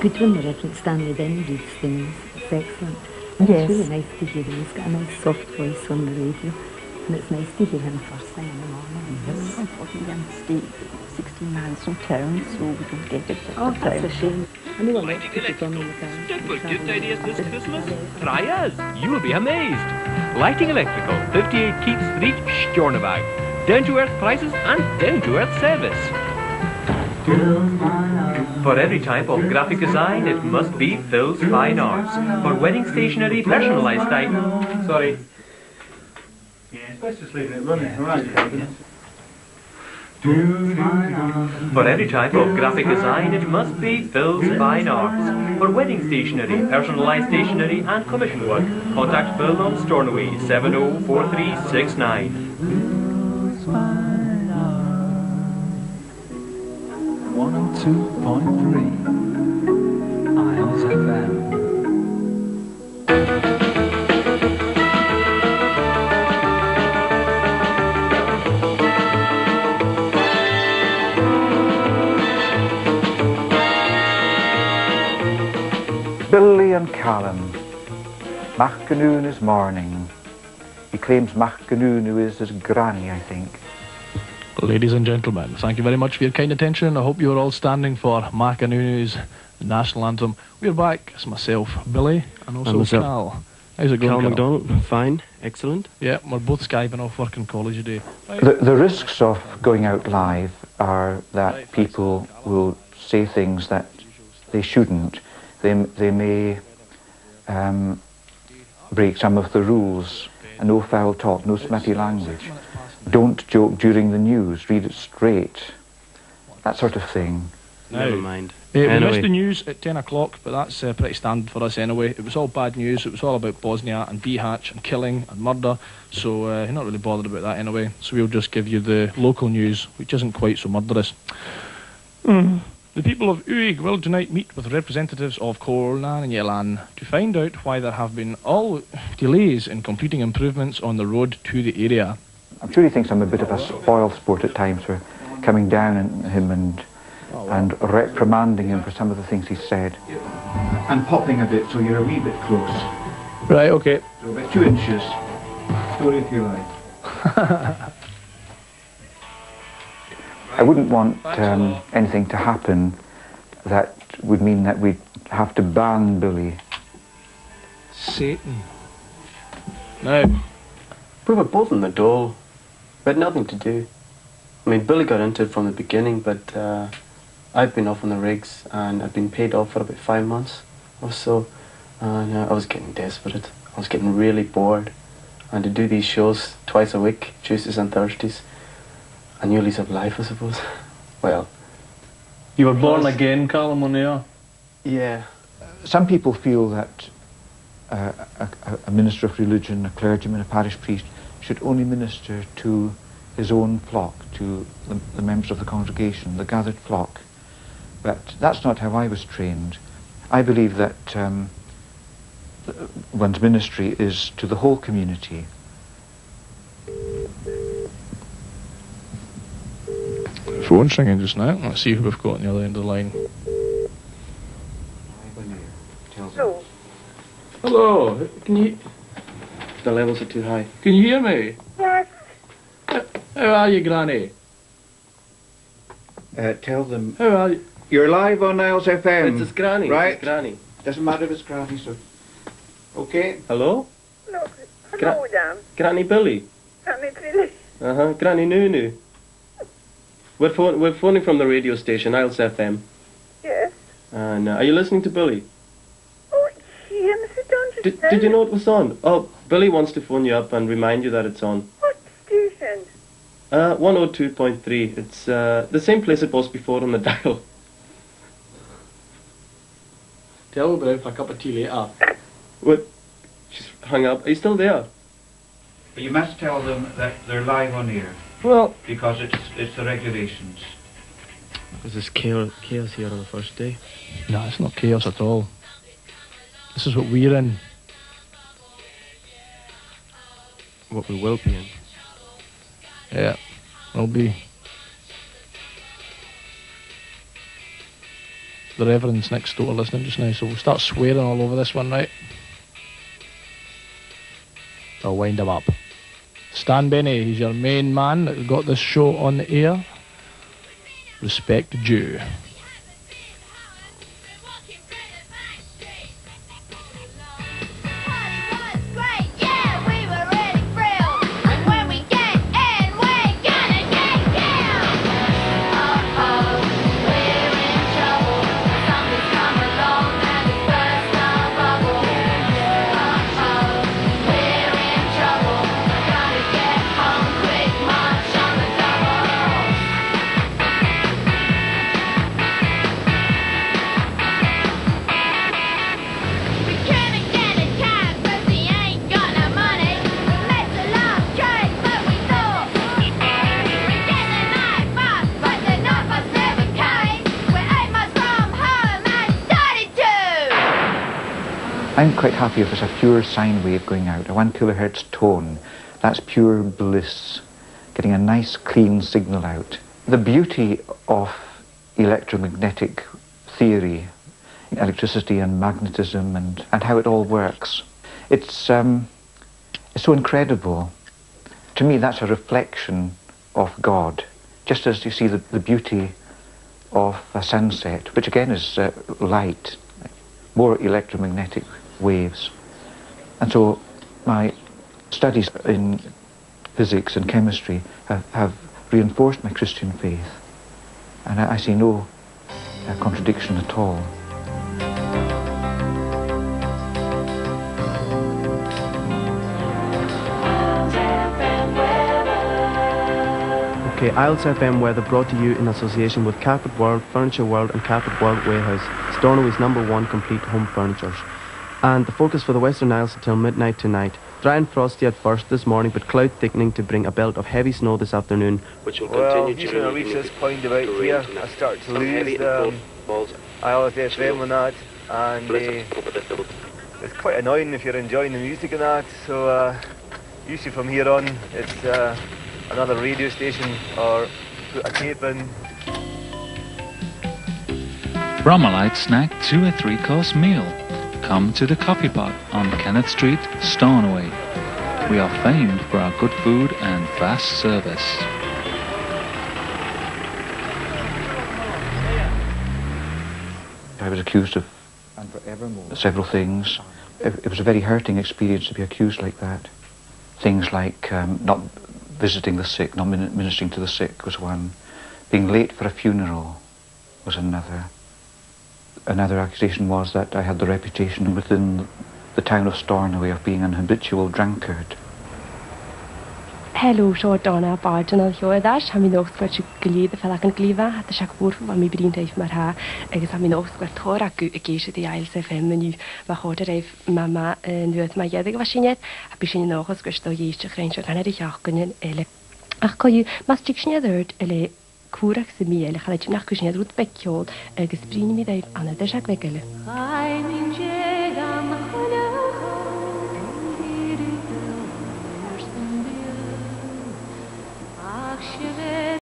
good when the reference Stanley then reads things. It's excellent. And yes. It's really nice to hear him. He's got a nice soft voice on the radio. And it's nice to hear him first thing in the morning. Yes. Unfortunately, I'm staying 16 miles from town, so we don't get it. Oh, that's a shame. I know I like to put it on in the car. Step with good ideas this Christmas. Try us. You will be amazed. Lighting Electrical, 58 Keats Street, Stjornabag. Down-to-earth prices and down-to-earth service. For every type of graphic design, it must be Phil's Fine Arts. For wedding stationery, personalised items. Sorry. Let's just leave it running. Yeah. Right. Yeah. For every type of graphic design, it must be Phil's Fine Arts. For wedding stationery, personalised stationery and commission work, contact Phil on Stornoway 704369. 102.3 Isles FM. And Calum, Mac an Uasnaidh is morning. He claims Mac an Uasnaidh is his granny, I think. Ladies and gentlemen, thank you very much for your kind attention. I hope you are all standing for Mac an Uasnaigh's national anthem. We're back. It's myself, Billy, and also Cal. How's it going, Cal McDonald? Fine, excellent. Yeah, we're both Skyping off work in college today. Right. The risks of going out live are that people will say things that they shouldn't. They may break some of the rules. No foul talk, no smithy language. Don't joke during the news, read it straight. That sort of thing. Never mind. Anyway. We missed the news at 10 o'clock, but that's pretty standard for us anyway. It was all bad news. It was all about Bosnia and Bihatch and killing and murder. So you're not really bothered about that anyway. So we'll just give you the local news, which isn't quite so murderous. Mm. The people of Uig will tonight meet with representatives of Kornan and Yelan to find out why there have been all delays in completing improvements on the road to the area. I'm sure he thinks I'm a bit of a spoil sport at times for coming down on him and reprimanding him for some of the things he said. And popping a bit so you're a wee bit close. Right, okay. So about 2 inches. Story if you like. I wouldn't want anything to happen that would mean that we'd have to ban Billy. Satan. No. We were both in the door. We had nothing to do. I mean, Billy got into it from the beginning, but I've been off on the rigs and I've been paid off for about 5 months or so. And I was getting desperate. I was getting really bored. And to do these shows twice a week, Tuesdays and Thursdays, a new lease of life, I suppose. Well, you were born again, Calum, on the air. Yeah. Some people feel that a minister of religion, a clergyman, a parish priest, should only minister to his own flock, to the members of the congregation, the gathered flock. But that's not how I was trained. I believe that one's ministry is to the whole community. Phone's ringing just now. Let's see who we've got on the other end of the line. Hello. Hello. Can you... The levels are too high. Can you hear me? Yes. How are you, Granny? Tell them... How are you? You're live on Isles FM. It's his Granny. Right? It's Granny. Doesn't matter if it's Granny, so... Okay. Hello? No. Hello, Dan. Granny Billy. Granny Billy. Uh-huh. Granny Nunu. We're phoning from the radio station, Isles FM. Yes. And are you listening to Billy? Oh, gee, did you know it was on? Oh, Billy wants to phone you up and remind you that it's on. What station? 102.3. It's the same place it was before on the dial. Tell her about a cup of tea later. What? She's hung up. Are you still there? You must tell them that they're live on air. Well, because it's the regulations. Is this chaos here on the first day? No, it's not chaos at all. This is what we're in. What we will be in. Yeah, we'll be. The Reverend's next door listening just now, so we'll start swearing all over this one, right? I'll wind him up. Stan Bennie, he's your main man that got this show on the air. Respect due. I'm quite happy if it's a pure sine wave going out, a 1 kilohertz tone. That's pure bliss, getting a nice clean signal out. The beauty of electromagnetic theory, electricity and magnetism and how it all works, it's so incredible. To me that's a reflection of God, just as you see the beauty of a sunset, which again is light, more electromagnetic waves. And so my studies in physics and chemistry have reinforced my Christian faith, and I see no contradiction at all. Okay, Isles FM weather brought to you in association with Carpet World, Furniture World and Carpet World Warehouse, Stornoway's #1 complete home furniture. And the focus for the Western Isles until midnight tonight. Dry and frosty at first this morning, but cloud thickening to bring a belt of heavy snow this afternoon, which will continue during the evening. Well, usually I reach this point about here, I start to lose the Isles FM and that, and it's quite annoying if you're enjoying the music and that, so usually from here on it's another radio station or put a tape in. From a light snack to a 3-course meal, come to the Coffee Pot on Kenneth Street, Stornoway. We are famed for our good food and fast service. I was accused of several things. It was a very hurting experience to be accused like that. Things like not visiting the sick, not ministering to the sick was one. Being late for a funeral was another. Another accusation was that I had the reputation within the town of Stornoway of being an habitual drunkard. Hello, Stjornabag, and I'll hear that. I'm in the Oxford Glebe, the Falakan Glebe, at the Shakur, when we bring Dave Marha, as I'm in Oxford Torah, Gaysha, the Isles FM, and you, Mahoda, Mama, and you at my Yadig Vashinet, a Bishin Nogos, Gusto Yish, Rancho, and Eric Yarkin, Ele. I'll call you Mastichnia Third, Ele. Kúrach sa miel, chaile nach cúisneadh rúd beiciol agus brín mi daibh anna deis ag beiciol.